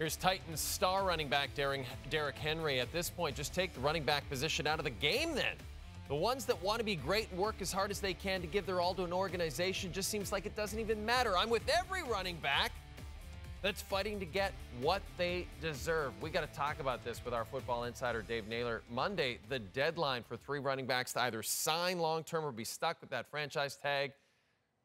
Here's Titans star running back Derrick Henry. At this point, just take the running back position out of the game then. The ones that want to be great and work as hard as they can to give their all to an organization just seems like it doesn't even matter. I'm with every running back that's fighting to get what they deserve. We got to talk about this with our football insider, Dave Naylor. Monday, the deadline for 3 running backs to either sign long-term or be stuck with that franchise tag.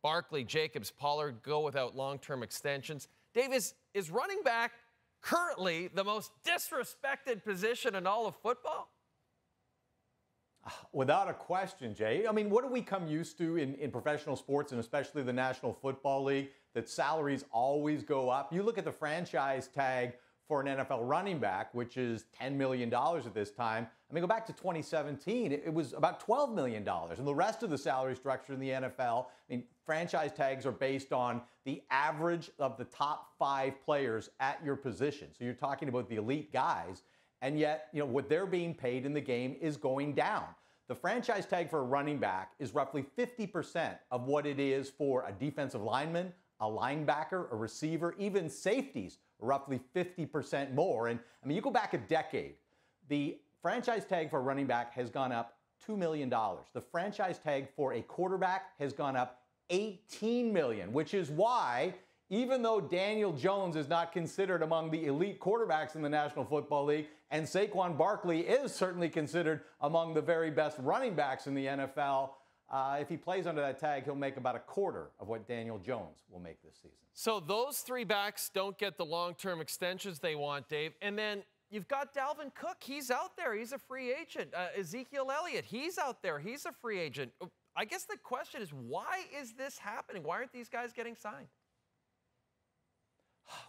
Barkley, Jacobs, Pollard go without long-term extensions. Dave, is running back currently the most disrespected position in all of football? Without a question, Jay. I mean, what do we come used to in professional sports, and especially the National Football League, that salaries always go up? You look at the franchise tag for an NFL running back, which is $10 million at this time. I mean, go back to 2017, it was about $12 million. And the rest of the salary structure in the NFL, I mean, franchise tags are based on the average of the top 5 players at your position. So you're talking about the elite guys. And yet, you know, what they're being paid in the game is going down. The franchise tag for a running back is roughly 50% of what it is for a defensive lineman, a linebacker, a receiver, even safeties, roughly 50% more. And I mean, you go back a decade, the franchise tag for a running back has gone up $2 million. The franchise tag for a quarterback has gone up $18 million, which is why, even though Daniel Jones is not considered among the elite quarterbacks in the National Football League, and Saquon Barkley is certainly considered among the very best running backs in the NFL, if he plays under that tag, he'll make about a quarter of what Daniel Jones will make this season. So those 3 backs don't get the long-term extensions they want, Dave. And then you've got Dalvin Cook. He's out there. He's a free agent. Ezekiel Elliott, he's out there. He's a free agent. I guess the question is, why is this happening? Why aren't these guys getting signed?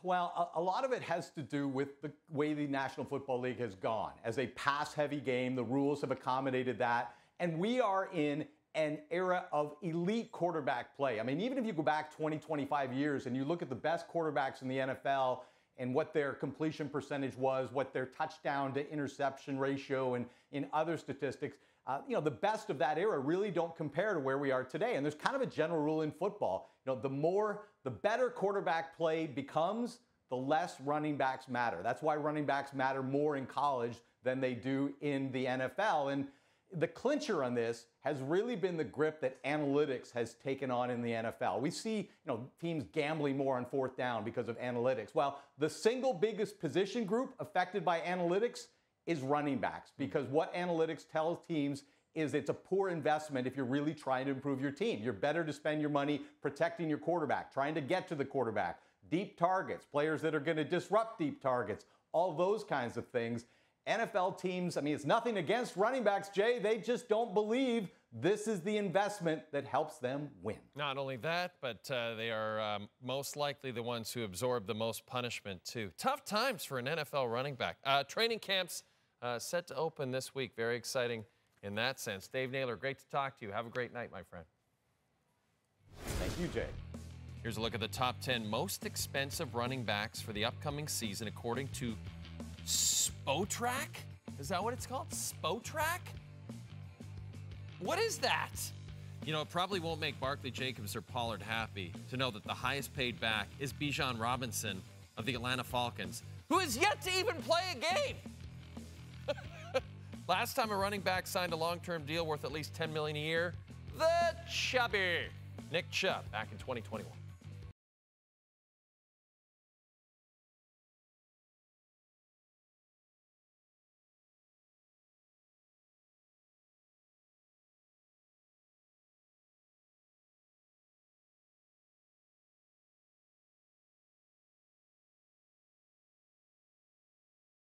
Well, a lot of it has to do with the way the National Football League has gone. As a pass-heavy game, the rules have accommodated that. And we are in an era of elite quarterback play. I mean, even if you go back 20, 25 years and you look at the best quarterbacks in the NFL and what their completion percentage was, what their touchdown to interception ratio and in other statistics, you know, the best of that era really don't compare to where we are today. And there's kind of a general rule in football. You know, the better quarterback play becomes, the less running backs matter. That's why running backs matter more in college than they do in the NFL. And the clincher on this has really been the grip that analytics has taken on in the NFL. We see, you know, teams gambling more on 4th down because of analytics. Well, the single biggest position group affected by analytics is running backs, because what analytics tells teams is it's a poor investment if you're really trying to improve your team. You're better to spend your money protecting your quarterback, trying to get to the quarterback, deep targets, players that are going to disrupt deep targets, all those kinds of things. NFL teams, I mean, it's nothing against running backs, Jay. They just don't believe this is the investment that helps them win. Not only that, but they are most likely the ones who absorb the most punishment, too. Tough times for an NFL running back. Training camps set to open this week. Very exciting in that sense. Dave Naylor, great to talk to you. Have a great night, my friend. Thank you, Jay. Here's a look at the top 10 most expensive running backs for the upcoming season, according to Spotrack? Is that what it's called? Spotrack? What is that? You know, it probably won't make Barkley, Jacobs, or Pollard happy to know that the highest paid back is Bijan Robinson of the Atlanta Falcons, who is yet to even play a game. Last time a running back signed a long-term deal worth at least $10 million a year, the Chubby, Nick Chubb, back in 2021.